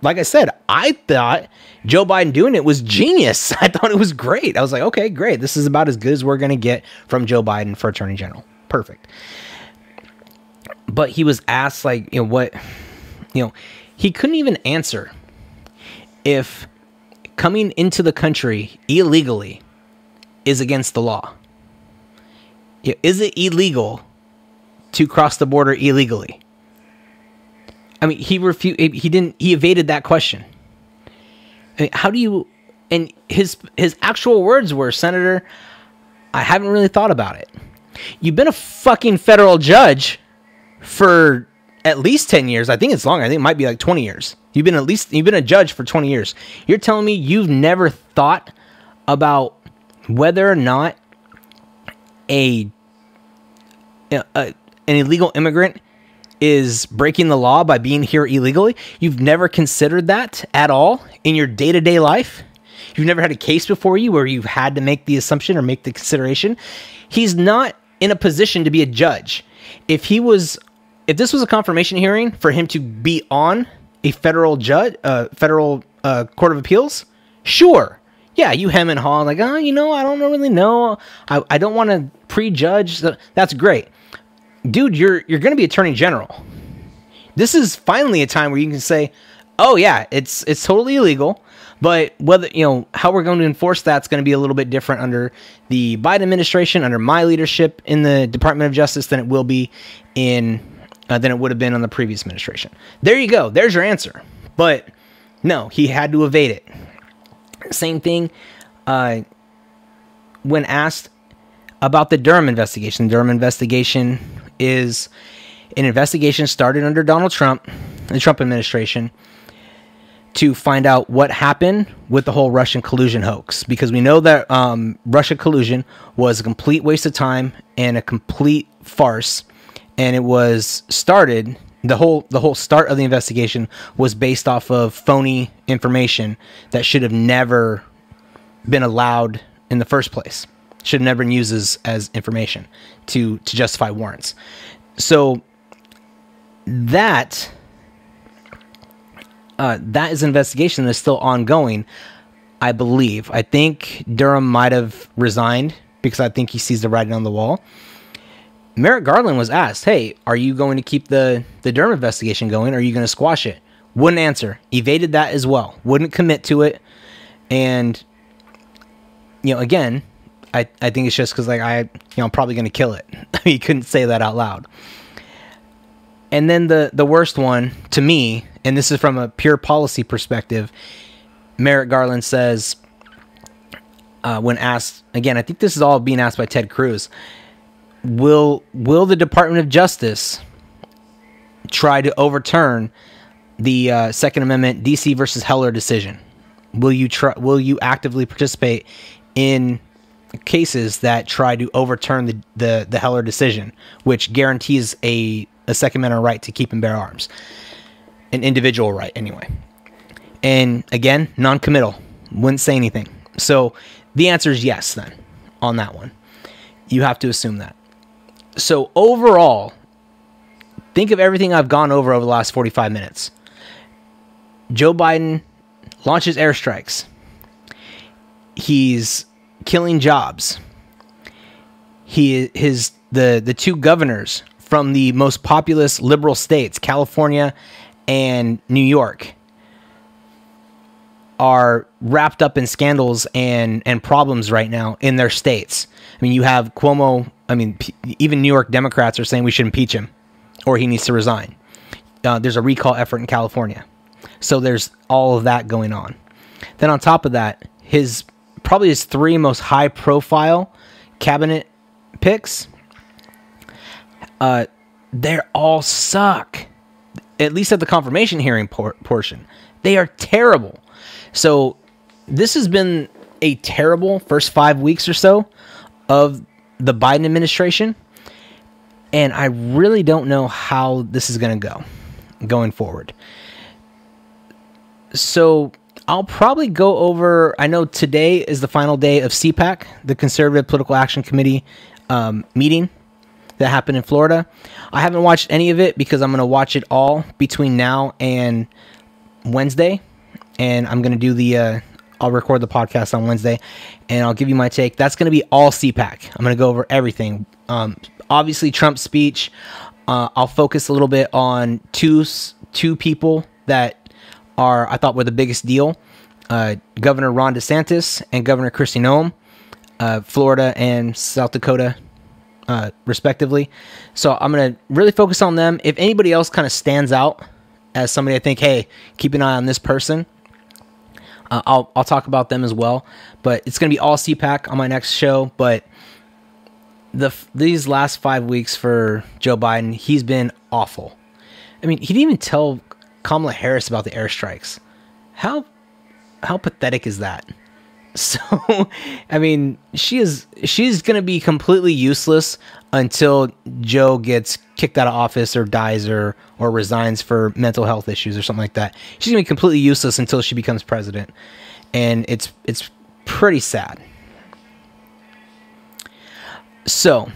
Like I said, I thought Joe Biden doing it was genius. I thought it was great. I was like, okay, great. This is about as good as we're going to get from Joe Biden for attorney general. Perfect. But he was asked, like, he couldn't even answer if coming into the country illegally is against the law. Is it illegal to cross the border illegally? I mean, he evaded that question. I mean, how do you, and his actual words were, "Senator, I haven't really thought about it." You've been a fucking federal judge for at least 10 years. I think it's longer. I think it might be like 20 years. You've been a judge for 20 years. You're telling me you've never thought about whether or not an illegal immigrant is breaking the law by being here illegally? You've never considered that at all in your day-to-day life? You've never had a case before you where you've had to make the assumption or make the consideration? He's not in a position to be a judge. If this was a confirmation hearing for him to be on a federal judge, court of appeals, sure. Yeah, you hem and haw like, oh, I don't really know. I don't want to prejudge. That's great. Dude, you're going to be attorney general. This is finally a time where you can say, "Oh yeah, it's totally illegal, but whether how we're going to enforce that's going to be a little bit different under the Biden administration, under my leadership in the Department of Justice than it will be than it would have been on the previous administration." There you go. There's your answer. But no, he had to evade it. Same thing when asked about the Durham investigation. The Durham investigation is an investigation started under Donald Trump, the Trump administration, to find out what happened with the whole Russian collusion hoax, because we know that Russia collusion was a complete waste of time and a complete farce, and it was started, the whole start of the investigation was based off of phony information that should have never been allowed in the first place. should have never been used as information to justify warrants. So that that is an investigation that's still ongoing, I believe. I think Durham might have resigned because I think he sees the writing on the wall. Merrick Garland was asked, hey, are you going to keep the Durham investigation going? Or are you going to squash it? Wouldn't answer. Evaded that as well. Wouldn't commit to it. And, you know, again, I think it's just because, like, I'm probably going to kill it. He couldn't say that out loud. And then the worst one to me, and this is from a pure policy perspective, Merrick Garland says, when asked, again, I think this is all being asked by Ted Cruz, will the Department of Justice try to overturn the Second Amendment D.C. versus Heller decision? Will you actively participate in cases that try to overturn the Heller decision, which guarantees a Second Amendment right to keep and bear arms, an individual right anyway? And again, non-committal, wouldn't say anything. So the answer is yes then on that one. You have to assume that. So overall, think of everything I've gone over the last 45 minutes. Joe Biden launches airstrikes. He's killing jobs. The two governors from the most populous liberal states, California and New York, are wrapped up in scandals and problems right now in their states. I mean, you have Cuomo. I mean, even New York Democrats are saying we should impeach him or he needs to resign. There's a recall effort in California. So there's all of that going on. Then on top of that, probably his three most high-profile cabinet picks, they all suck, at least at the confirmation hearing portion. They are terrible. So this has been a terrible first 5 weeks or so of the Biden administration, and I really don't know how this is going to go going forward. So I'll probably go over, I know today is the final day of CPAC, the Conservative Political Action Committee meeting that happened in Florida. I haven't watched any of it because I'm going to watch it all between now and Wednesday. And I'm going to do I'll record the podcast on Wednesday and I'll give you my take. That's going to be all CPAC. I'm going to go over everything. Obviously Trump's speech. I'll focus a little bit on two people that I thought were the biggest deal, Governor Ron DeSantis and Governor Kristi Noem, Florida and South Dakota, respectively. So I'm going to really focus on them. If anybody else kind of stands out as somebody I think, hey, keep an eye on this person, I'll talk about them as well. But it's going to be all CPAC on my next show. But these last 5 weeks for Joe Biden, he's been awful. I mean, he didn't even tell Kamala Harris about the airstrikes. How pathetic is that? So, I mean, she's going to be completely useless until Joe gets kicked out of office or dies or resigns for mental health issues or something like that. She's going to be completely useless until she becomes president. And it's pretty sad. So,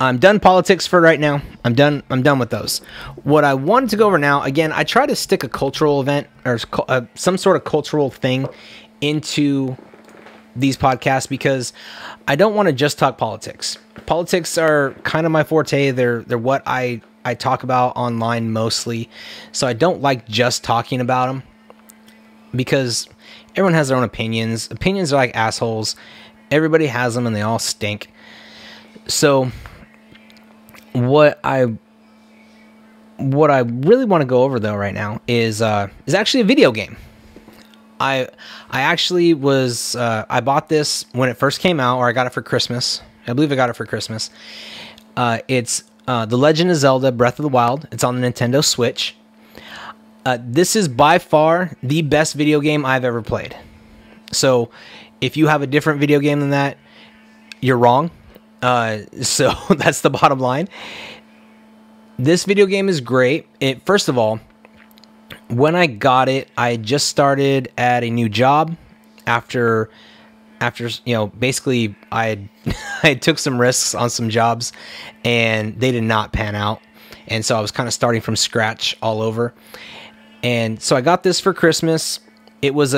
I'm done politics for right now. I'm done with those. What I wanted to go over now, again, I try to stick a cultural event or some sort of cultural thing into these podcasts because I don't want to just talk politics. Politics are kind of my forte. They're what I talk about online mostly. So I don't like just talking about them because everyone has their own opinions. Opinions are like assholes. Everybody has them and they all stink. So what I really want to go over though right now is actually a video game. I actually was I bought this when it first came out, or I got it for Christmas. I believe I got it for Christmas. It's the Legend of Zelda Breath of the Wild. It's on the Nintendo Switch. This is by far the best video game I've ever played. So if you have a different video game than that, you're wrong. So that's the bottom line. This video game is great. First of all, when I got it, I just started at a new job after after, you know, basically I took some risks on some jobs and they did not pan out. And so I was kind of starting from scratch all over. And so I got this for Christmas. It was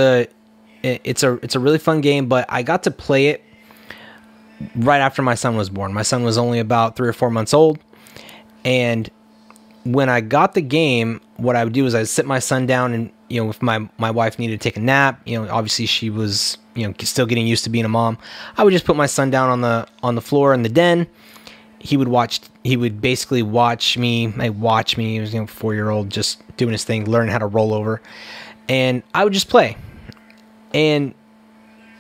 it's a really fun game, but I got to play it right after my son was born. My son was only about 3 or 4 months old. And when I got the game, what I would do is I'd sit my son down and, you know, if my wife needed to take a nap, you know, obviously she was, you know, still getting used to being a mom. I would just put my son down on the floor in the den. He would basically watch me. He was, you know, 4-year-old, just doing his thing, learning how to roll over. And I would just play. And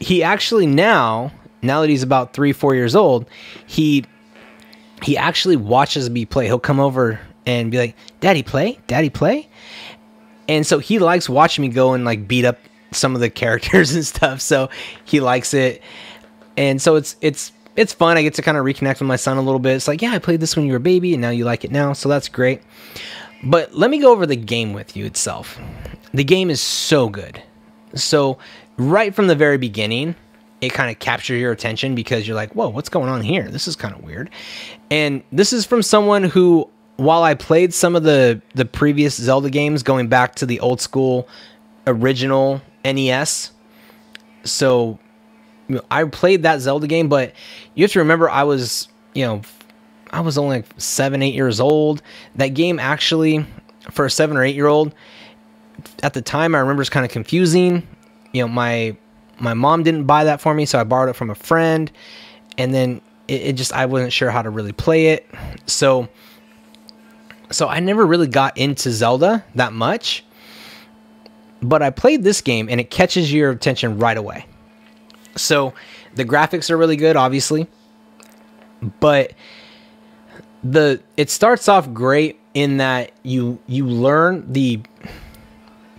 he actually now that he's about 3-4 years old, he actually watches me play. He'll come over and be like, "Daddy, play? Daddy, play?" And so he likes watching me go and like beat up some of the characters and stuff. So he likes it. And so it's fun. I get to kind of reconnect with my son a little bit. It's like, yeah, I played this when you were a baby and now you like it now. So that's great. But let me go over the game with you itself. The game is so good. So right from the very beginning, it kind of captures your attention because you're like, whoa, what's going on here? This is kind of weird. And this is from someone who, while I played some of the previous Zelda games, going back to the old school original NES. So I played that Zelda game, but you have to remember I was, you know, I was only like 7-8 years old. That game actually, for a 7- or 8-year old at the time, I remember it's kind of confusing. You know, my mom didn't buy that for me, so I borrowed it from a friend, and then it just, I wasn't sure how to really play it. So I never really got into Zelda that much, but I played this game and it catches your attention right away. So the graphics are really good, obviously, but it starts off great in that you learn the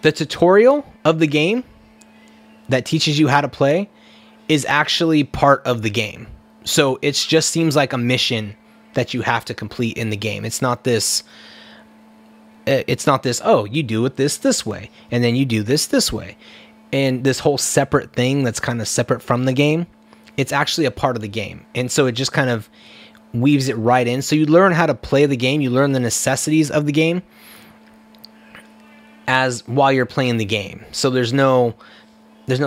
tutorial of the game that teaches you how to play is actually part of the game. So it just seems like a mission that you have to complete in the game. It's not this, oh, you do it this way, and then you do this way. And this whole separate thing that's kind of separate from the game, it's actually a part of the game. And so it just kind of weaves it right in. So you learn how to play the game. You learn the necessities of the game as while you're playing the game. So there's no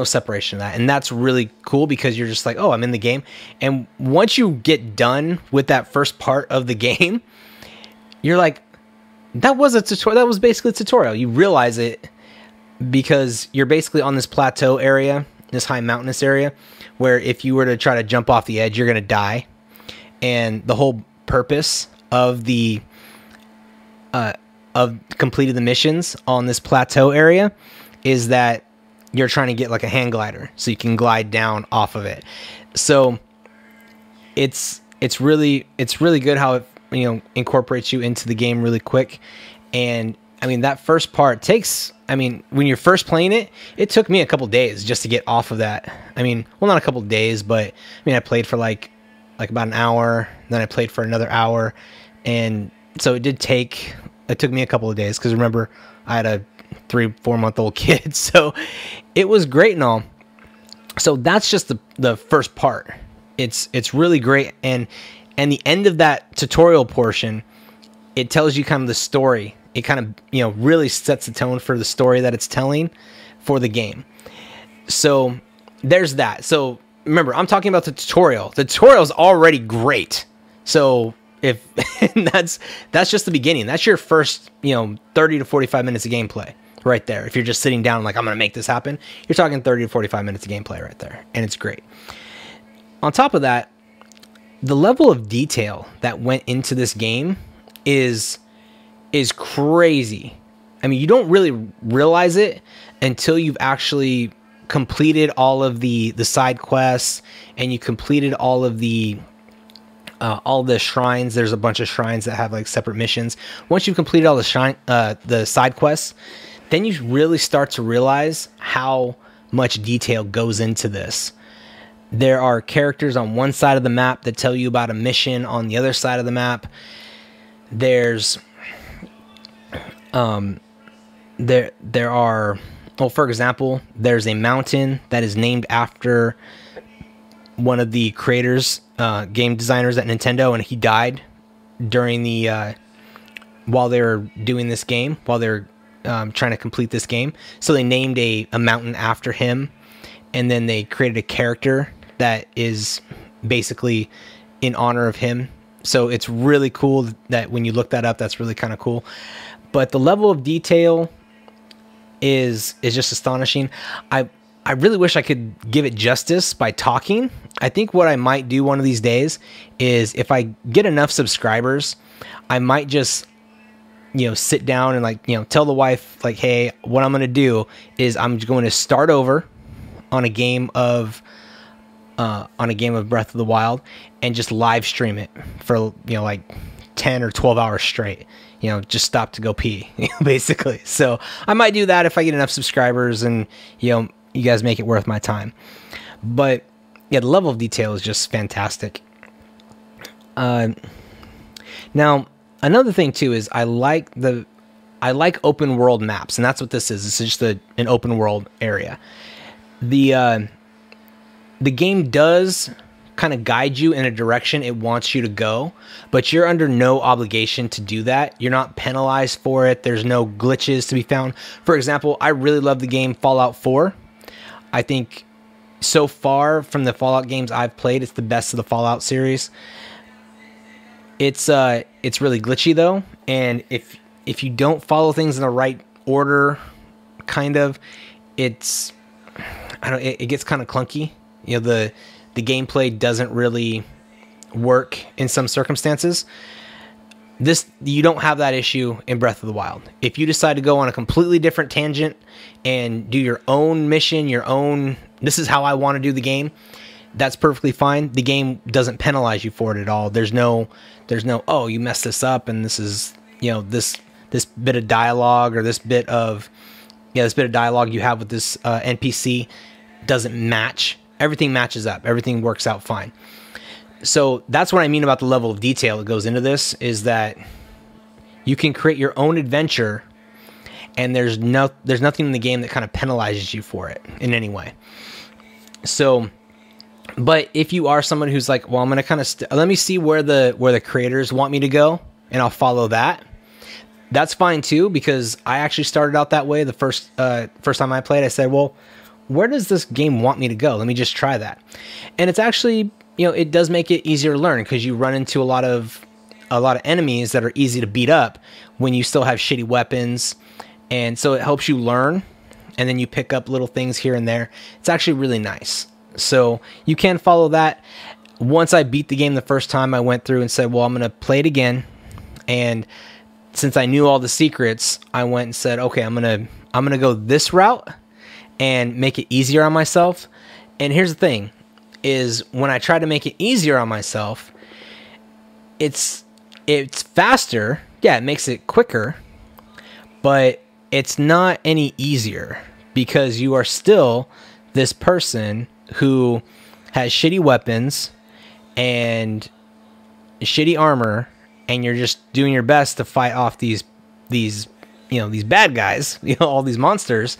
separation of that. And that's really cool because you're just like, oh, I'm in the game. And once you get done with that first part of the game, you're like, that was a tutorial. That was basically a tutorial. You realize it because you're basically on this plateau area, this high mountainous area, where if you were to try to jump off the edge, you're going to die. And the whole purpose of completing the missions on this plateau area is that you're trying to get like a hang glider so you can glide down off of it. So it's really good how it, you know, incorporates you into the game really quick. And I mean, that first part takes, I mean, when you're first playing it, it took me a couple days just to get off of that. I mean, well, not a couple days, but I mean, I played for like about an hour, then I played for another hour. And so it took me a couple of days. 'Cause remember, I had a 3-4 month old kid, so it was great and all. So that's just the first part. It's really great. And the end of that tutorial portion, it tells you kind of the story. It kind of, you know, really sets the tone for the story that it's telling for the game. So there's that. So remember, I'm talking about the tutorial. The tutorial is already great. So if that's just the beginning. That's your first, you know, 30 to 45 minutes of gameplay right there. If you're just sitting down like, I'm going to make this happen, you're talking 30 to 45 minutes of gameplay right there. And it's great. On top of that, the level of detail that went into this game is crazy. I mean, you don't really realize it until you've actually completed all of the side quests and you completed all the shrines. There's a bunch of shrines that have like separate missions. Once you've completed all the side quests, then you really start to realize how much detail goes into this. There are characters on one side of the map that tell you about a mission on the other side of the map. There are Well, for example, there's a mountain that is named after one of the creators, game designers at Nintendo, and he died during the while they were doing this game, while they were trying to complete this game. So they named a mountain after him, and then they created a character that is basically in honor of him. So it's really cool that when you look that up, that's really kind of cool. But the level of detail is just astonishing. I really wish I could give it justice by talking. I think what I might do one of these days is, if I get enough subscribers, I might just, you know, sit down and, like, you know, tell the wife, like, hey, what I'm going to do is I'm going to start over on a game of Breath of the Wild and just live stream it for, you know, like 10 or 12 hours straight, you know, just stop to go pee, basically. So I might do that if I get enough subscribers and, you know, you guys make it worth my time. But yeah, the level of detail is just fantastic. Now, another thing too is I like open world maps, and that's what this is. This is just an open world area. The game does kind of guide you in a direction it wants you to go, but you're under no obligation to do that. You're not penalized for it. There's no glitches to be found. For example, I really love the game Fallout 4. I think so far from the Fallout games I've played, it's the best of the Fallout series. It's really glitchy though, and if you don't follow things in the right order, kind of, it gets kind of clunky. You know, the gameplay doesn't really work in some circumstances. You don't have that issue in Breath of the Wild. If you decide to go on a completely different tangent and do your own mission, your own, this is how I want to do the game, that's perfectly fine. The game doesn't penalize you for it at all. There's no, oh, you messed this up, and this is, you know, this bit of dialogue, or this bit of dialogue you have with this NPC doesn't match. Everything matches up. Everything works out fine. So that's what I mean about the level of detail that goes into this, is that you can create your own adventure, and there's nothing in the game that kind of penalizes you for it in any way. So, but if you are someone who's like, well, I'm going to kind of let me see where the creators want me to go, and I'll follow that, that's fine too, because I actually started out that way. The first time I played, I said, well, where does this game want me to go? Let me just try that. And it's actually, you know, it does make it easier to learn, because you run into a lot of enemies that are easy to beat up when you still have shitty weapons. And so it helps you learn, and then you pick up little things here and there. It's actually really nice. So you can follow that. Once I beat the game the first time, I went through and said, well, I'm going to play it again. And since I knew all the secrets, I went and said, okay, I'm going to go this route and make it easier on myself. And here's the thing, is when I try to make it easier on myself, it's faster. Yeah, it makes it quicker, but it's not any easier, because you are still this person who has shitty weapons and shitty armor, and you're just doing your best to fight off these, you know, these bad guys, you know, all these monsters.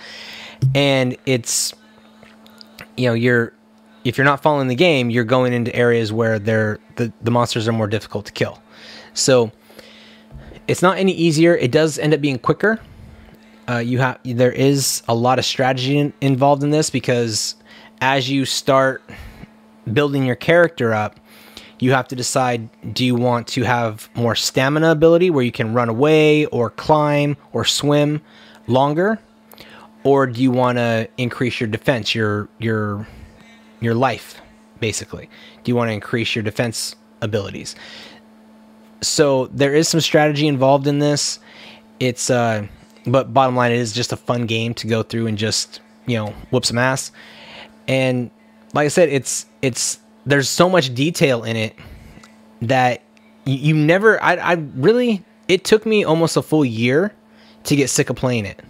And it's, you know, if you're not following the game, you're going into areas where the monsters are more difficult to kill. So it's not any easier. It does end up being quicker. There is a lot of strategy involved in this, because as you start building your character up, you have to decide, do you want to have more stamina ability where you can run away or climb or swim longer? Or do you want to increase your defense, your life, basically? Do you want to increase your defense abilities? So there is some strategy involved in this. It's but bottom line, it is just a fun game to go through and just, you know, whoop some ass. And like I said, there's so much detail in it that you never. I really, it took me almost a full year to get sick of playing it.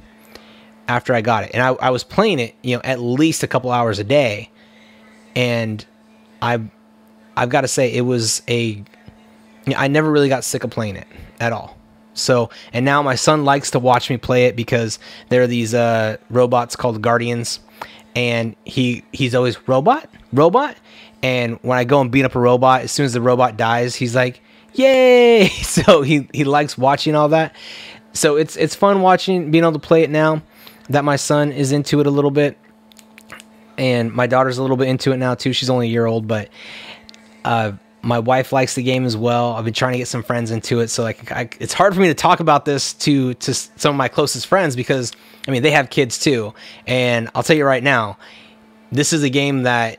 After I got it, and I was playing it, you know, at least a couple hours a day, and I've got to say, I never really got sick of playing it at all. So, and now my son likes to watch me play it because there are these robots called Guardians, and he's always robot. And when I go and beat up a robot, as soon as the robot dies, he's like, "Yay!" So he likes watching all that. So it's fun watching, being able to play it now that my son is into it a little bit, and my daughter's a little bit into it now too. She's only a year old, but my wife likes the game as well. I've been trying to get some friends into it, so like it's hard for me to talk about this to some of my closest friends because I mean they have kids too. And I'll tell you right now, this is a game that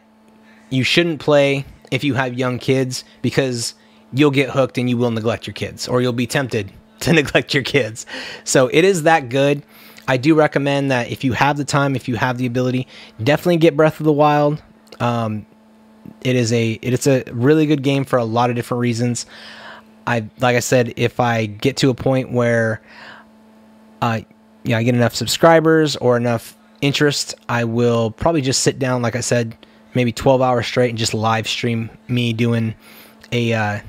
you shouldn't play if you have young kids because you'll get hooked and you will neglect your kids, or you'll be tempted to neglect your kids. So it is that good. I do recommend that if you have the time, if you have the ability, definitely get Breath of the Wild. It's a really good game for a lot of different reasons. Like I said, if I get to a point where I get enough subscribers or enough interest, I will probably just sit down, like I said, maybe 12 hours straight and just live stream me doing a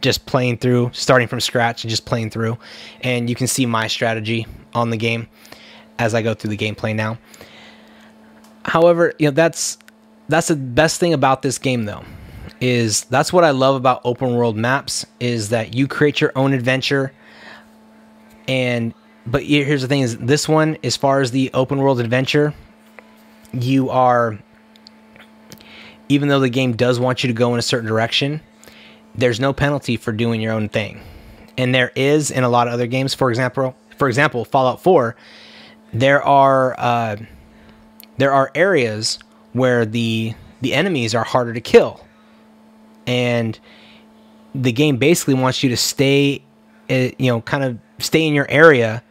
just playing through, starting from scratch and just playing through, and you can see my strategy on the game as I go through the gameplay now. However, you know, that's the best thing about this game though, is that's what I love about open world maps, is that you create your own adventure. And but here's the thing, is this one, as far as the open world adventure, you are, even though the game does want you to go in a certain direction, there's no penalty for doing your own thing. And there is in a lot of other games. For example, Fallout 4, there are areas where the enemies are harder to kill, and the game basically wants you to stay, kind of stay in your area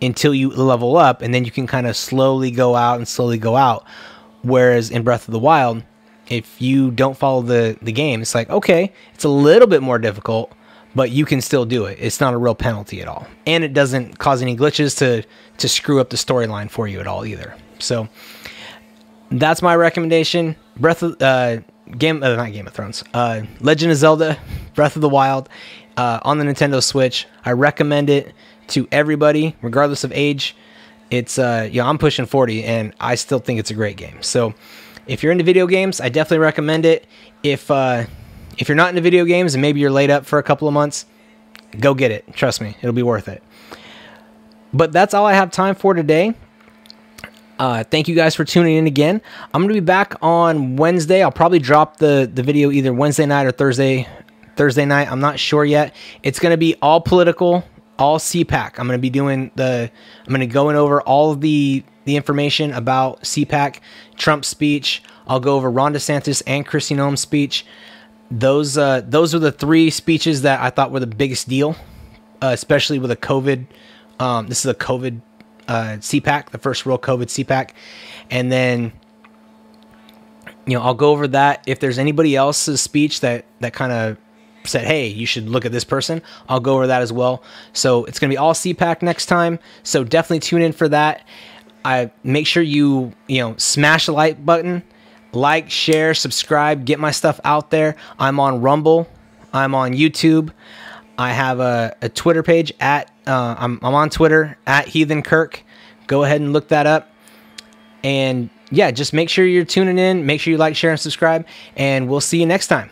until you level up, and then you can kind of slowly go out. Whereas in Breath of the Wild, if you don't follow the game, it's like, okay, it's a little bit more difficult, but you can still do it. It's not a real penalty at all. And it doesn't cause any glitches to screw up the storyline for you at all either. So that's my recommendation. Legend of Zelda, Breath of the Wild, on the Nintendo Switch. I recommend it to everybody, regardless of age. It's I'm pushing 40 and I still think it's a great game. So if you're into video games, I definitely recommend it. If you're not into video games and maybe you're laid up for a couple of months, go get it. Trust me, it'll be worth it. But that's all I have time for today. Thank you guys for tuning in again. I'm going to be back on Wednesday. I'll probably drop the video either Wednesday night or Thursday night. I'm not sure yet. It's going to be all political, all CPAC. I'm going to go over all of the information about CPAC, Trump's speech. I'll go over Ron DeSantis and Kristi Noem's speech. Those are the three speeches that I thought were the biggest deal, especially with a COVID. This is a COVID CPAC, the first real COVID CPAC. And then, I'll go over that. If there's anybody else's speech that kind of said, hey, you should look at this person, I'll go over that as well. So it's going to be all CPAC next time. So definitely tune in for that. I make sure you smash the like button, like, share, subscribe, get my stuff out there. I'm on Rumble. I'm on YouTube. I have a Twitter page I'm on Twitter at Heathen Kirk. Go ahead and look that up. And yeah, just make sure you're tuning in. Make sure you like, share, and subscribe, and we'll see you next time.